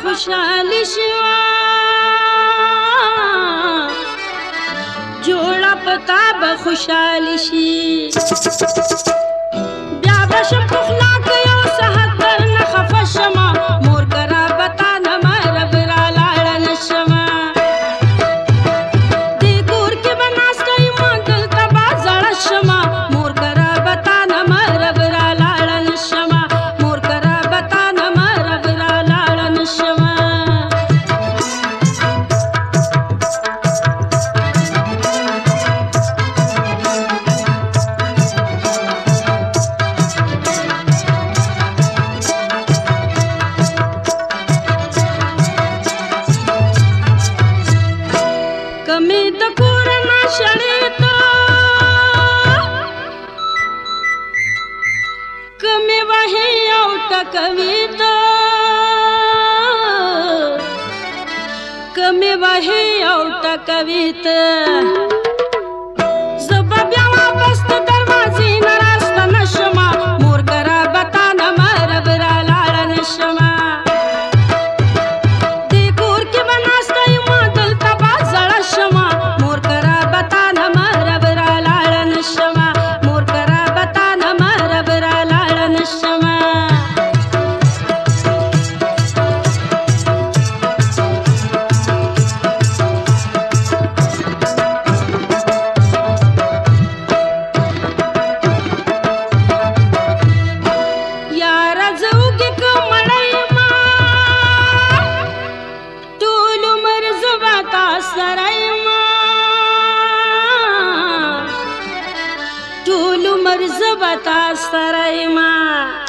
खुशहाल शिवा जोड़ा पता बखुशहाल शी ब्याबशम पुखला कयो सहतर न खफशमा मोर करा बता न मरब रालाड़ नशमा देखूर के बनास कई मांदल तबा जड़ा शमा मोर करा बता न मरब रालाड़ नशमा मोर करा बता न मरब रालाड़ नशमा कविता टूलू मर्ज बता सराय माँ